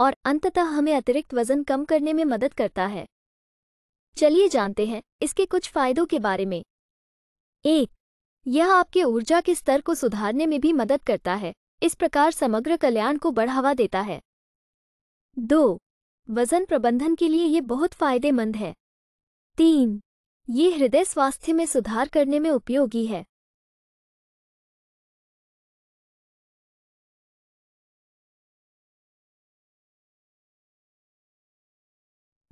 और अंततः हमें अतिरिक्त वजन कम करने में मदद करता है। चलिए जानते हैं इसके कुछ फायदों के बारे में। 1. यह आपके ऊर्जा के स्तर को सुधारने में भी मदद करता है, इस प्रकार समग्र कल्याण को बढ़ावा देता है। 2. वजन प्रबंधन के लिए यह बहुत फायदेमंद है। 3. ये हृदय स्वास्थ्य में सुधार करने में उपयोगी है।